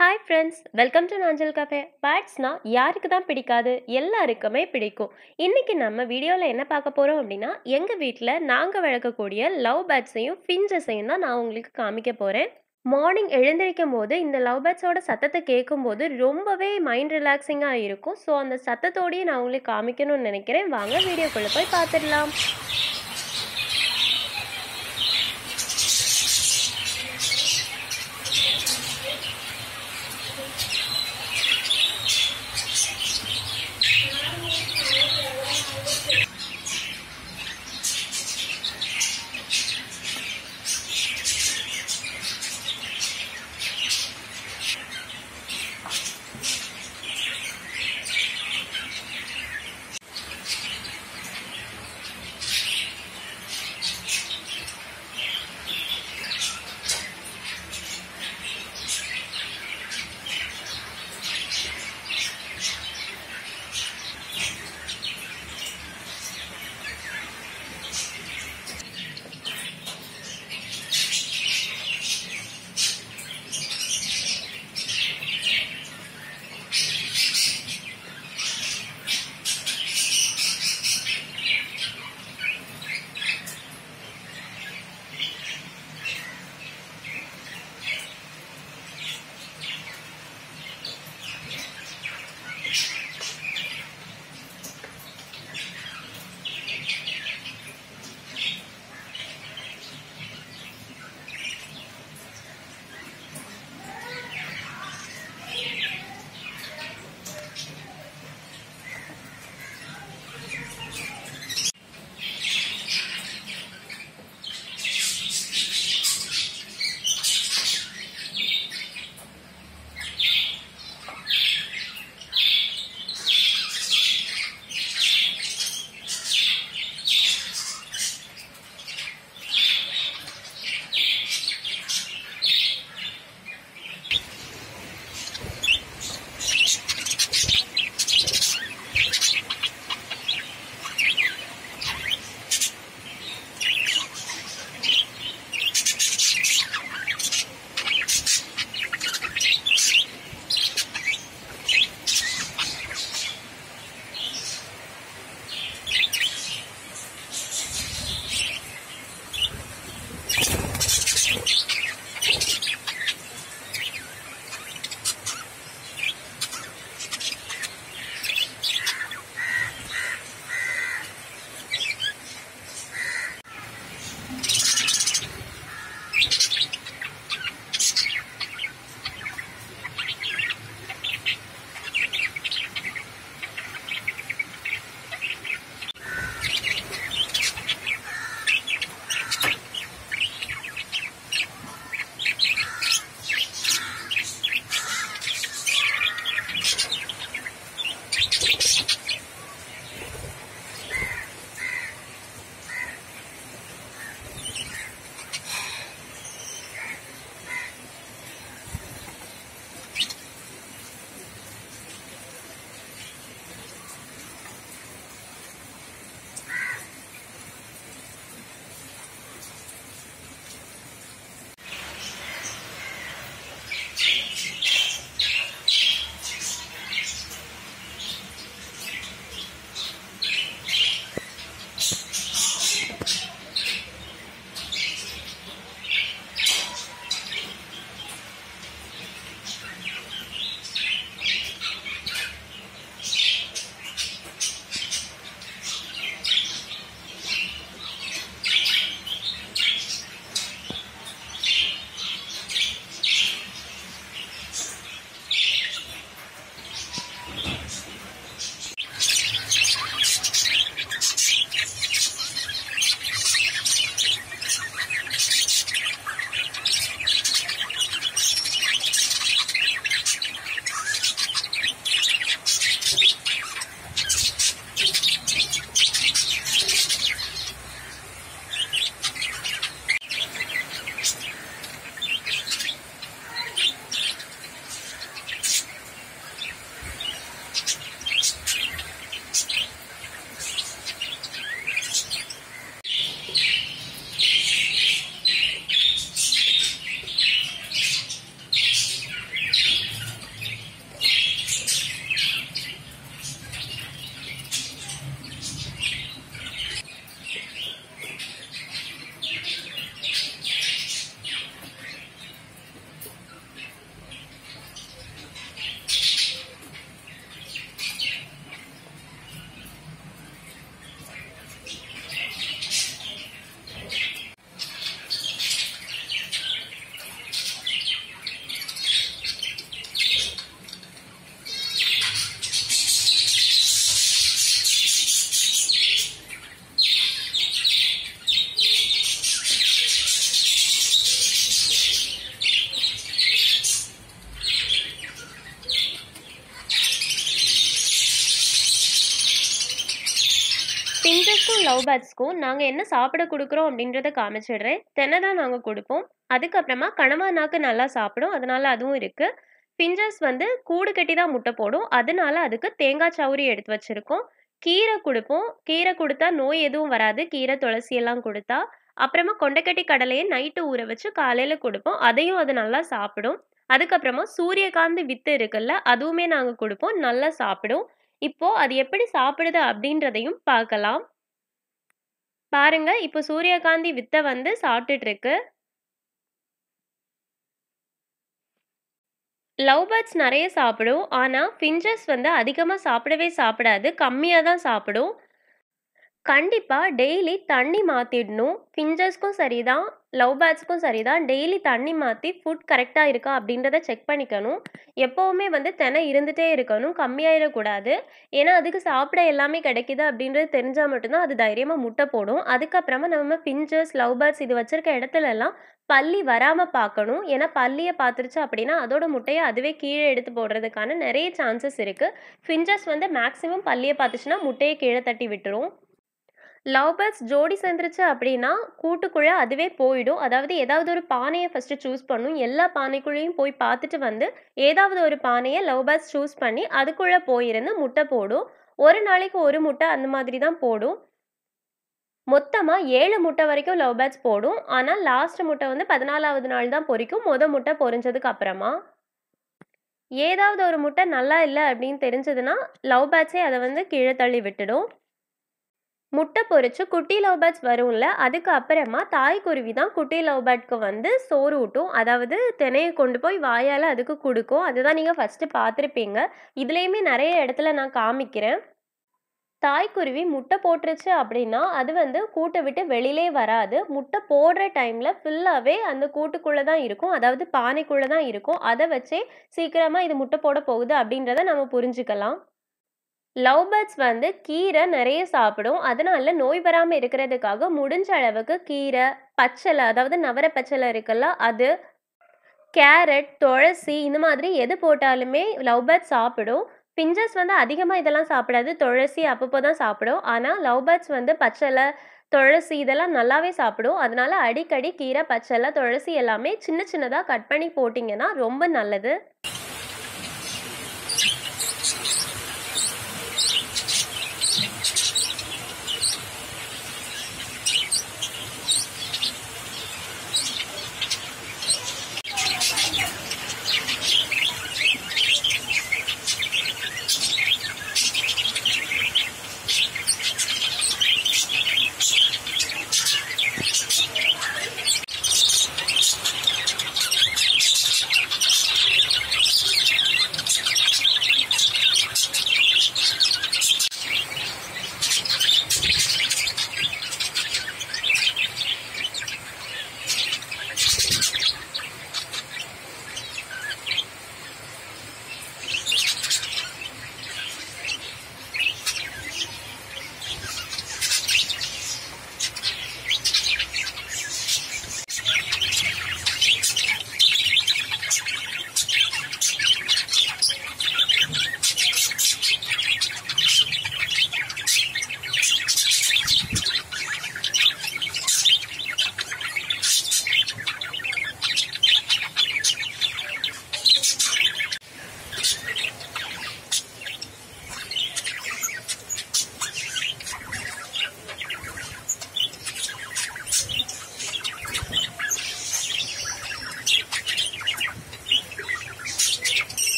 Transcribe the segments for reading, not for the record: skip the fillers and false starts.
Hi friends, welcome to Nanjil Cafe. Bats na yaarukku dhaan pidikadhu ellarkume pidikum. Inniki nama video la enna paakaporom appadina enga veetla naanga valakkoodiya love bats ayum finches ayum na naan ungalku kaamikka poren. Morning எழுந்திருக்கும்போது இந்த love பேட்ஸோட சத்தத்தை கேட்கும்போது ரொம்பவே mind ரிலாக்ஸிங்கா இருக்கும். So அந்த சத்தத்தோட நான் உங்களுக்கு காமிக்கணும்னு நினைக்கிறேன். வாங்க வீடியோக்குள்ள போய் பாத்துடலாம். க்கும் லவ் பேட்ஸ்க்கும் நாங்க என்ன சாப்பிட குடுக்குறோம் அப்படிங்கறத காமிச்சிடுறேன். தென தான் நாங்க கொடுப்போம். அதுக்கு அப்புறமா கனவானாக்கு நல்லா சாப்பிடும், அதனால அதுவும் இருக்கு. பிஞ்சர்ஸ் வந்து கூடு கட்டி தான் முட்டை போடும், அதனால அதுக்கு தேங்காய் சவுரி எடுத்து வச்சிருக்கோம். கீரை கொடுப்போம், கீரை கொடுத்தா நோய் எதுவும் வராது, கீரை துளசி எல்லாம் கொடுத்தா. அப்புறமா கொண்டைக்கட்டி கடலையை நைட்டு ஊற வச்சு காலையில கொடுப்போம், அதையும் அது நல்லா சாப்பிடும். அதுக்கப்புறமா சூரியகாந்தி வித்து இருக்குல்ல, அதுவுமே நாங்க கொடுப்போம், நல்லா சாப்பிடும். இப்போ அது எப்படி சாப்பிடுது அப்படின்றதையும் பார்க்கலாம். பாருங்க, இப்போ சூரியகாந்தி வித்தை வந்து சாப்பிட்டுட்டு இருக்கு. லவ் பேர்ட்ஸ் நிறைய சாப்பிடும், ஆனால் பிஞ்சர்ஸ் வந்து அதிகமாக சாப்பிடவே சாப்பிடாது, கம்மியாக தான் சாப்பிடும். கண்டிப்பாக டெய்லி தண்ணி மாற்றிடணும். பிஞ்சர்ஸ்க்கும் சரிதான், லவ் பேர்ட்ஸ்க்கும் சரிதான். டெய்லி தண்ணி மாற்றி ஃபுட் கரெக்டாக இருக்கா அப்படின்றத செக் பண்ணிக்கணும். எப்போவுமே வந்து தென இருந்துகிட்டே இருக்கணும், கம்மியாயிடக்கூடாது. ஏன்னா அதுக்கு சாப்பிட எல்லாமே கிடைக்கிது அப்படின்றது தெரிஞ்சால் மட்டும்தான் அது தைரியமாக முட்டை போடும். அதுக்கப்புறமா நம்ம பிஞ்சர்ஸ் லவ் பேர்ட்ஸ் இது வச்சுருக்க இடத்துலலாம் பல்லி வராமல் பார்க்கணும். ஏன்னா பல்லியை பார்த்துருச்சு அப்படின்னா அதோட முட்டையை அதுவே கீழே எடுத்து போடுறதுக்கான நிறைய சான்சஸ் இருக்குது. பிஞ்சர்ஸ் வந்து மேக்ஸிமம் பல்லியை பார்த்துச்சுன்னா முட்டையை கீழே தட்டி விட்டுரும். லவ் பேர்ட்ஸ் ஜோடி சேர்ந்துருச்சு அப்படின்னா கூட்டுக்குள்ளே அதுவே போயிடும். அதாவது ஏதாவது ஒரு பானையை ஃபஸ்ட்டு சூஸ் பண்ணும், எல்லா பானைக்குள்ளேயும் போய் பார்த்துட்டு வந்து ஏதாவது ஒரு பானையை லவ் பேர்ட்ஸ் சூஸ் பண்ணி அதுக்குள்ளே போயிருந்து முட்டை போடும். ஒரு நாளைக்கு ஒரு முட்டை அந்த மாதிரி தான் போடும். மொத்தமாக 7 முட்டை வரைக்கும் லவ் பேர்ட்ஸ் போடும். ஆனால் லாஸ்ட் முட்டை வந்து 14வது நாள் தான் பொரிக்கும், முட்டை பொரிஞ்சதுக்கு அப்புறமா. ஏதாவது ஒரு முட்டை நல்லா இல்லை அப்படின்னு தெரிஞ்சதுன்னா லவ் பேர்ட்ஸே அதை வந்து கீழே தள்ளி விட்டுடும். முட்டை பொரிச்சு குட்டி லவ் பேர்ட்ஸ் வரும்ல, அதுக்கு அப்புறமா தாய்க்குருவி தான் குட்டி லவ் பேர்ட்க்கு வந்து சோறு ஊட்டும். அதாவது தினையை கொண்டு போய் வாயால் அதுக்கு கொடுக்கும். அதுதான் நீங்கள் ஃபஸ்ட்டு பார்த்துருப்பீங்க, இதுலேயுமே நிறைய இடத்துல நான் காமிக்கிறேன். தாய்க்குருவி முட்டை போட்டுருச்சு அப்படின்னா அது வந்து கூட்டை விட்டு வெளியிலே வராது. முட்டை போடுற டைமில் ஃபுல்லாகவே அந்த கூட்டுக்குள்ளே தான் இருக்கும், அதாவது பானைக்குள்ளே தான் இருக்கும். அதை வச்சே சீக்கிரமாக இது முட்டை போட போகுது அப்படின்றத நம்ம புரிஞ்சுக்கலாம். லவ் பேர்ட்ஸ் வந்து கீரை நிறைய சாப்பிடும், அதனால நோய் வராமல் இருக்கிறதுக்காக முடிஞ்ச அளவுக்கு கீரை, பச்சளை, அதாவது நவர பச்சளை இருக்குல்ல அது, கேரட், துளசி, இந்த மாதிரி எது போட்டாலுமே லவ் பேர்ட்ஸ் சாப்பிடும். பிஞ்சர்ஸ் வந்து அதிகமாக இதெல்லாம் சாப்பிடாது, துளசி அப்பப்போ தான் சாப்பிடும். ஆனால் லவ் பேர்ட்ஸ் வந்து பச்சளை, துளசி இதெல்லாம் நல்லாவே சாப்பிடும். அதனால அடிக்கடி கீரை, பச்சளை, துளசி எல்லாமே சின்ன சின்னதாக கட் பண்ணி போட்டிங்கன்னா ரொம்ப நல்லது.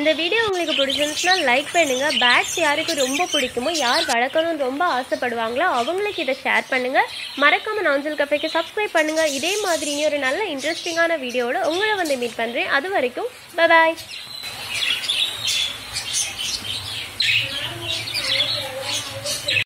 இந்த வீடியோ உங்களுக்கு பிடிச்சிருந்தா லைக் பண்ணுங்க. பேட்ச் யாருக்கு ரொம்ப பிடிக்குமோ, யார் வளர்க்கணும் ரொம்ப ஆசைப்படுவாங்களோ அவங்களுக்கு இதை ஷேர் பண்ணுங்க. மறக்காம நாஞ்சில் கஃபேக்கு சப்ஸ்கிரைப் பண்ணுங்க. இதே மாதிரி ஒரு நல்ல இன்ட்ரெஸ்டிங்கான வீடியோவோட உங்களை வந்து மீட் பண்றேன். அது வரைக்கும் பை பாய்.